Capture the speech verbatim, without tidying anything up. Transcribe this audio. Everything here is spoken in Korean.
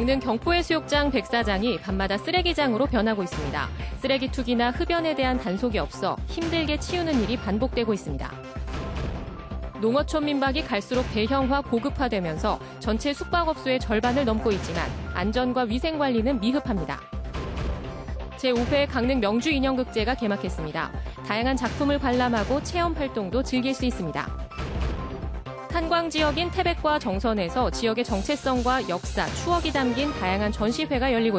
강릉 경포해수욕장 백사장이 밤마다 쓰레기장으로 변하고 있습니다. 쓰레기 투기나 흡연에 대한 단속이 없어 힘들게 치우는 일이 반복되고 있습니다. 농어촌 민박이 갈수록 대형화, 고급화되면서 전체 숙박업소의 절반을 넘고 있지만 안전과 위생관리는 미흡합니다. 제오 회 강릉 명주인형극제가 개막했습니다. 다양한 작품을 관람하고 체험활동도 즐길 수 있습니다. 탄광지역인 태백과 정선에서 지역의 정체성과 역사, 추억이 담긴 다양한 전시회가 열리고 있습니다.